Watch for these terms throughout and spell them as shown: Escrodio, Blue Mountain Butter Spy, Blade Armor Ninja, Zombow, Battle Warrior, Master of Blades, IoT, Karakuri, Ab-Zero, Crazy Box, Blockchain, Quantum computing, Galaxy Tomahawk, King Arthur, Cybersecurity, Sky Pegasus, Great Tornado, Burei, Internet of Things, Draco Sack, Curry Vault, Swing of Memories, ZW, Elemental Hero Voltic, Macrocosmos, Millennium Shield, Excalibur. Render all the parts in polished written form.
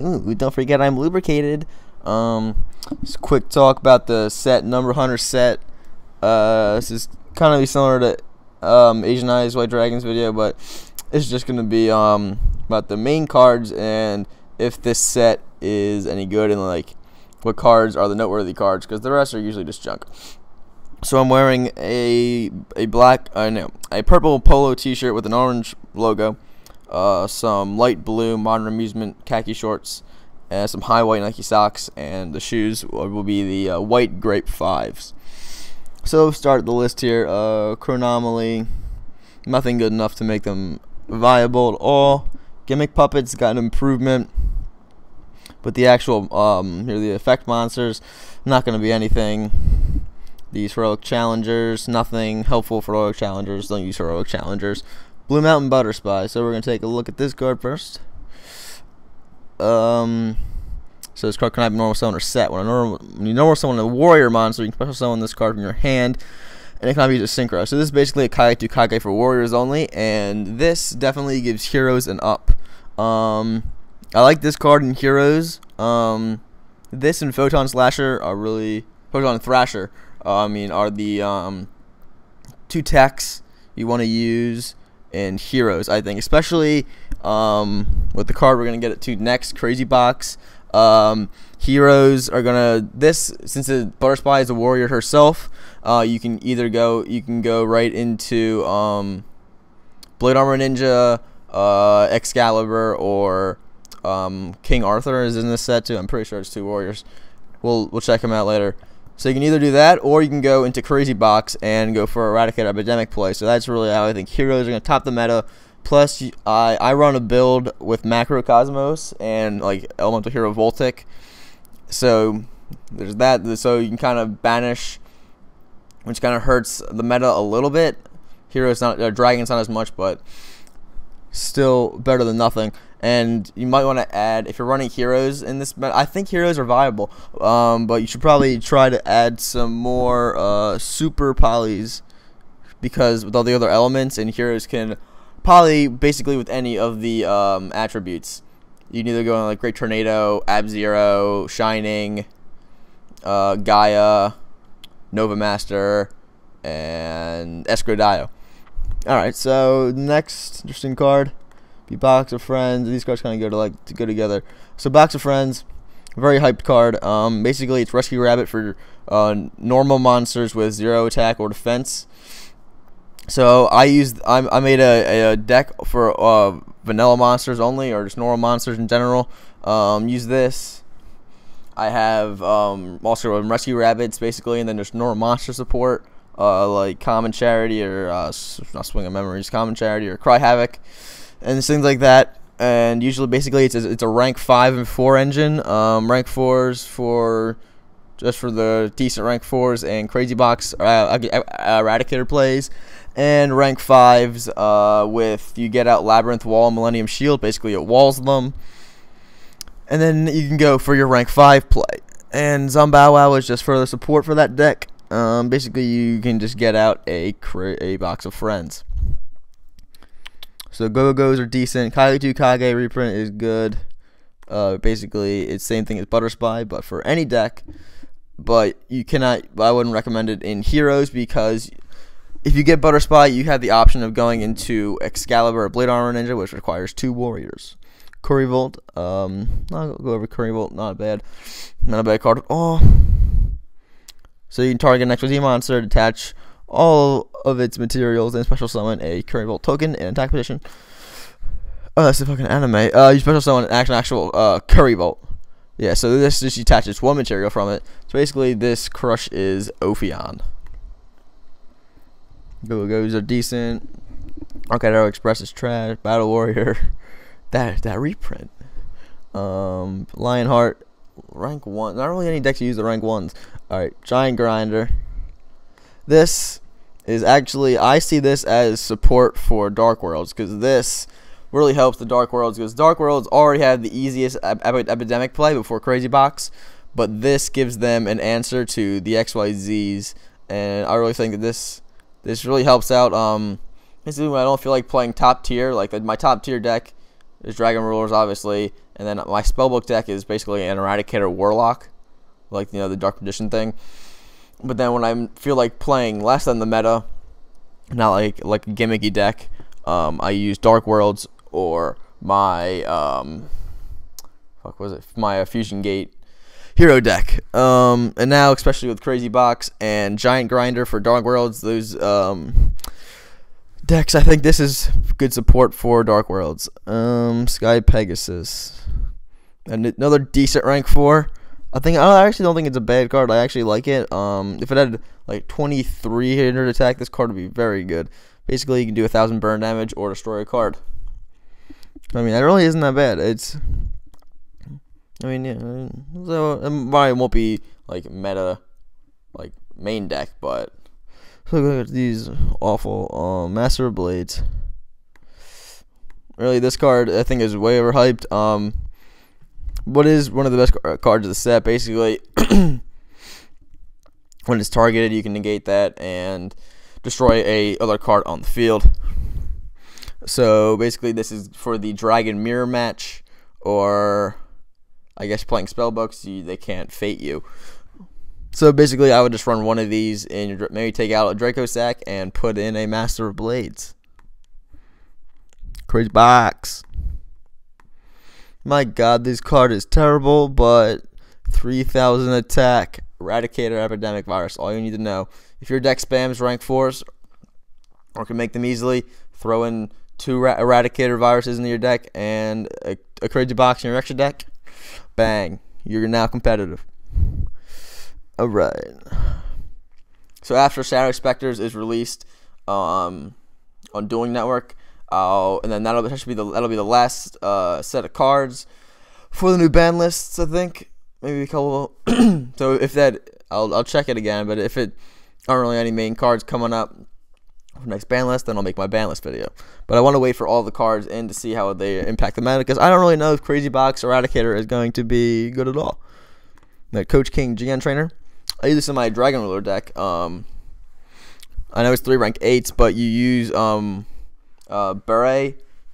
Ooh, don't forget I'm lubricated. Just a quick talk about the set, Number Hunter set. This is kind of similar to Asian Eyes White Dragons video, but it's just gonna be about the main cards and if this set is any good and like what cards are the noteworthy cards, because the rest are usually just junk. So I'm wearing a purple polo t-shirt with an orange logo, some light blue Modern Amusement khaki shorts, and some high white Nike socks, and the shoes will be the white grape 5s. So start the list here. Chronomaly, nothing good enough to make them viable at all. Gimmick Puppets got an improvement, but the actual here the effect monsters, not going to be anything. These Heroic Challengers, nothing helpful for Heroic Challengers. Don't use Heroic Challengers. Blue Mountain Butter Spy. So we're going to take a look at this card first. So this card can have a normal summon or set. When you normal summon a warrior monster, you can special summon this card from your hand, and it cannot be used as synchro. So this is basically a Kagekiku Kage for warriors only, and this definitely gives heroes an up. I like this card in heroes. This and Photon Thrasher. Are the two techs you want to use in heroes, I think, especially with the card we're gonna get it to next, Crazy Box. Heroes are gonna since Butter Spy is a warrior herself, you can go right into Blade Armor Ninja, Excalibur, or King Arthur is in this set too. I'm pretty sure it's two warriors. We'll check him out later. So you can either do that, or you can go into Crazy Box and go for Eradicate Epidemic play. So that's really how I think heroes are going to top the meta. Plus, I run a build with Macrocosmos and like Elemental Hero Voltic. So there's that. So you can kind of banish, which kind of hurts the meta a little bit. Heroes not, dragons not as much, but still better than nothing. And you might want to add, if you're running heroes in this meta, I think heroes are viable, but you should probably try to add some more super polys, because with all the other elements, and heroes can poly basically with any of the attributes. You can either go on like Great Tornado, Ab-Zero, Shining, Gaia, Nova Master, and Escrodio. Alright, so next interesting card, be Box of Friends. These cards kind of go together. So Box of Friends, very hyped card. Basically, it's Rescue Rabbit for normal monsters with 0 attack or defense. So I made a deck for vanilla monsters only, or just normal monsters in general. Use this. I have also Rescue Rabbits basically, and then there's normal monster support. Like Common Charity, or not Swing of Memories, Common Charity, or Cry Havoc, and things like that. And usually, basically, it's a rank 5 and 4 engine. Rank 4s for the decent rank 4s, and Crazy Box Eradicator plays, and rank 5s with you get out Labyrinth, Wall, Millennium Shield. Basically, it walls them, and then you can go for your rank 5 play. And Zombow Wow is just further support for that deck. Basically, you can just get out a Box of Friends. So Go-Go's are decent. Kagekiku Kage reprint is good. Basically, it's same thing as Butter Spy, but for any deck. But you cannot. I wouldn't recommend it in heroes, because if you get Butter Spy, you have the option of going into Excalibur or Blade Armor Ninja, which requires 2 warriors. Curry Vault. I'll go over Curry Vault. Not a bad card at all. So you can target an XYZ monster, detach all of its materials, and special summon a Curry Bolt token in attack position. Oh, that's the fucking anime. You special summon an actual Curry Bolt. Yeah, so this just detaches 1 material from it. So basically, this crush is Ophion. Go-Go's are decent. Arcadero Express is trash. Battle Warrior. that reprint. Lionheart. Rank 1. Not really any deck to use the rank 1s. Alright, Giant Grinder. This is actually, I see this as support for Dark Worlds, because this really helps the Dark Worlds, because Dark Worlds already had the easiest epidemic play before Crazy Box, but this gives them an answer to the XYZs, and I really think that this really helps out. Basically, when I don't feel like playing top tier, like my top tier deck is Dragon Rulers, obviously, And then my spellbook deck is basically an Eradicator Warlock, like, you know, the Dark Magician thing. But then when I feel like playing less than the meta, not like a gimmicky deck, I use Dark Worlds or my my Fusion Gate hero deck. And now, especially with Crazy Box and Giant Grinder for Dark Worlds, those decks, I think this is good support for Dark Worlds. Sky Pegasus, another decent rank 4. I actually don't think it's a bad card. I actually like it. If it had like 2300 attack, this card would be very good. Basically, you can do 1000 burn damage or destroy a card. I mean, it really isn't that bad. It's, I mean, yeah, so it probably won't be like meta, like main deck, but. Look at these awful Master of Blades. Really, this card I think is way overhyped. What is one of the best cards of the set? Basically, when it's targeted, you can negate that and destroy a other card on the field. So basically, this is for the Dragon Mirror match, or I guess playing spellbooks, they can't fate you. So basically, I would just run one of these and maybe take out a Draco Sack and put in a Master of Blades. Crazy Box. My God, this card is terrible, but 3000 attack, Eradicator Epidemic Virus. All you need to know. If your deck spams rank 4s or can make them easily, throw in 2 Eradicator Viruses into your deck and a Crazy Box in your extra deck. Bang. You're now competitive. Alright, so after Shadow Specters is released on Dueling Network, and then that'll be the last set of cards for the new ban lists, I think. Maybe a couple. So if that, I'll check it again. But if it aren't really any main cards coming up for the next ban list, then I'll make my ban list video. But I want to wait for all the cards in to see how they impact the meta, because I don't really know if Crazy Box Eradicator is going to be good at all. That Coach King GN Trainer. I use this in my Dragon Ruler deck. I know it's 3 rank 8s, but you use Burei.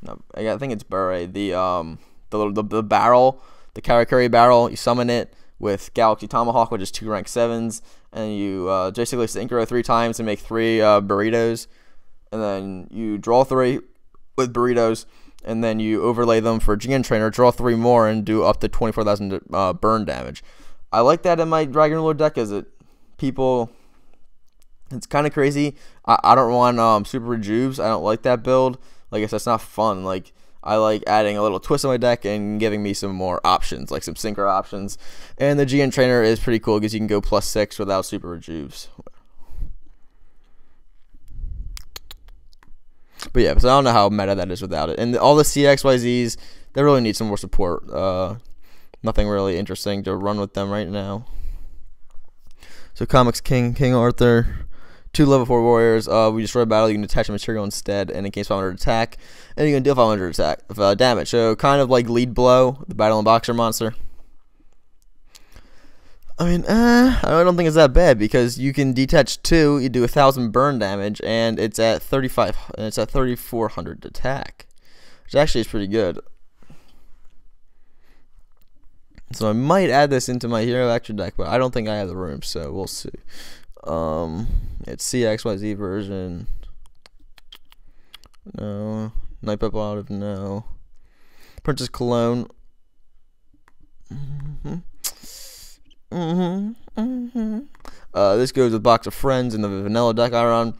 No, I think it's Burei. The barrel, the Karakuri barrel. You summon it with Galaxy Tomahawk, which is 2 rank 7s, and you basically synchro 3 times and make 3 burritos, and then you draw 3 with burritos, and then you overlay them for GN Trainer. Draw 3 more and do up to 24,000 burn damage. I like that in my Dragon Lord deck. It's kind of crazy. I don't want Super Rejuves. I don't like that build. Like I guess that's not fun. Like, I like adding a little twist to my deck and giving me some more options, like some synchro options. And the GN Trainer is pretty cool because you can go +6 without Super Rejuves. But yeah, because I don't know how meta that is without it. And all the CXYZs, they really need some more support. Nothing really interesting to run with them right now. So Comics King, King Arthur, 2 level 4 warriors. We destroy a battle, you can attach a material instead, and it gains 500 attack, and you can deal 500 attack of damage. So kind of like Lead Blow, the Battle and Boxer monster. I mean, I don't think it's that bad because you can detach 2, you do 1000 burn damage, and it's at 3400 attack, which actually is pretty good. So I might add this into my Hero Action deck, but I don't think I have the room, so we'll see. It's CXYZ version. No. Night Pep Olive, no. Princess Cologne. This goes with Box of Friends and the vanilla deck I run.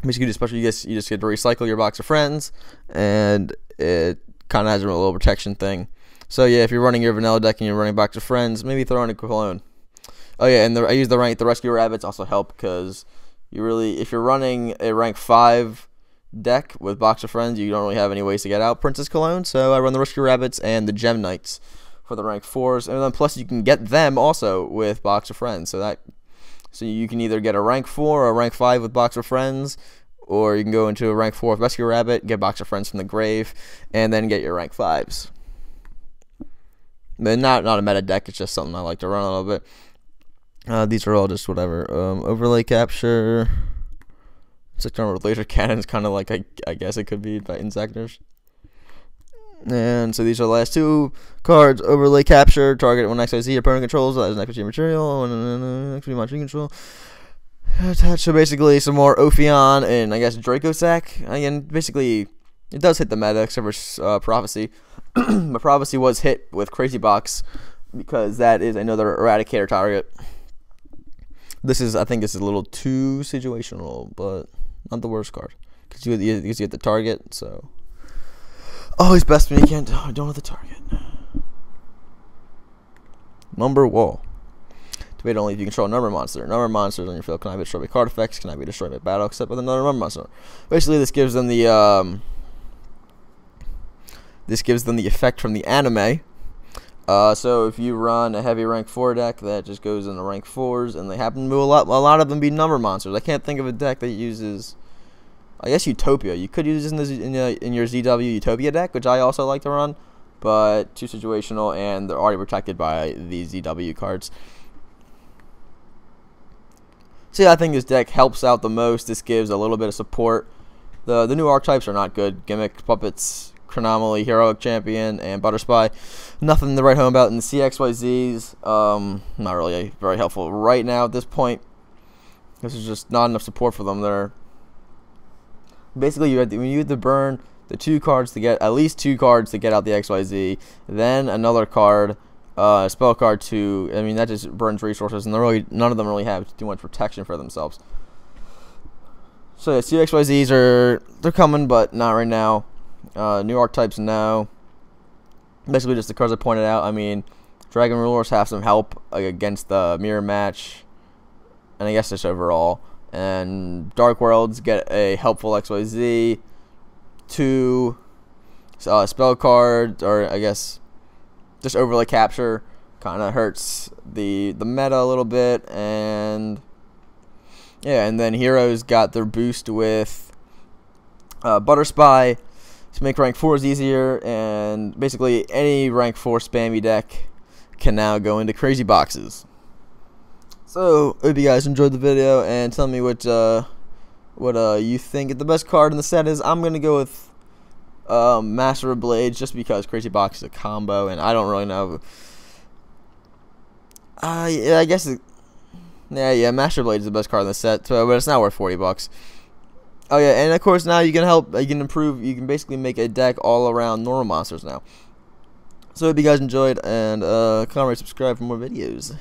Basically, you just get to recycle your Box of Friends, and it kind of has a little protection thing. So yeah, if you're running your vanilla deck and you're running Box of Friends, maybe throw in a clone. Oh yeah, and I use the Rescue Rabbits also help, because you really, if you're running a rank 5 deck with Box of Friends, you don't really have any ways to get out Princess Cologne. So I run the Rescue Rabbits and the Gem Knights for the rank 4s, and then plus you can get them also with Box of Friends. So you can either get a rank 4 or a rank 5 with Box of Friends, or you can go into a rank 4 with Rescue Rabbit, get Box of Friends from the grave, and then get your rank 5s. But not a meta deck, it's just something I like to run a little bit. These are all just whatever. Overlay Capture. 6 armored laser cannons, kind of like I guess it could be by Insectors. And so these are the last two cards. Overlay Capture. Target one XYZ opponent controls. That is an XYZ material. And XYZ monster you control. So basically some more Ophion and I guess Draco Sack. Again, basically it does hit the meta except for Prophecy. But Prophecy was hit with Crazy Box because that is another Eradicator target. This is, I think this is a little too situational, but not the worst card. Because you get the target, so... Oh, he's best when he can't. Oh, I don't have the target. Number wall. Debate only if you control a number monster. Number monsters on your field cannot be destroyed by card effects, cannot be destroyed by battle except with another number monster. Basically, this gives them the effect from the anime. So if you run a heavy rank 4 deck that just goes into rank 4s, and they happen to be a lot of them be number monsters. I can't think of a deck that uses. I guess Utopia. You could use this in your ZW Utopia deck, which I also like to run, but too situational, and they're already protected by the ZW cards. See, I think this deck helps out the most. This gives a little bit of support. The new archetypes are not good. Gimmick Puppets, Chronomaly, Heroic Champion, and Butter Spy. Nothing to write home about in the CXYZs. Not really very helpful right now at this point. This is just not enough support for them. They're basically, you have to burn the two cards to get at least two cards to get out the XYZ, then another card, spell card to. I mean, that just burns resources, and none of them really have too much protection for themselves. So yeah, CXYZs they're coming, but not right now. New archetypes now. Basically, just the cards I pointed out. I mean, Dragon Rulers have some help against the mirror match, and I guess just overall. And Dark Worlds get a helpful XYZ, two spell cards, or I guess just Overlay Capture kind of hurts the meta a little bit, and yeah, and then Heroes got their boost with Butter Spy to make rank 4s easier, and basically any rank 4 spammy deck can now go into Crazy Boxes. So, hope you guys enjoyed the video, and tell me what you think the best card in the set is. I'm gonna go with Master of Blades, just because Crazy Box is a combo, and I don't really know. Yeah, I guess, yeah, Master of Blades is the best card in the set, so, but it's not worth 40 bucks. Oh yeah, and of course now you can you can basically make a deck all around normal monsters now. So, hope you guys enjoyed, and comment, subscribe for more videos.